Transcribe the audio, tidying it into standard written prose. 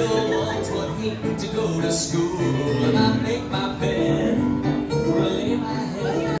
little ones would hate to go to school, and I make my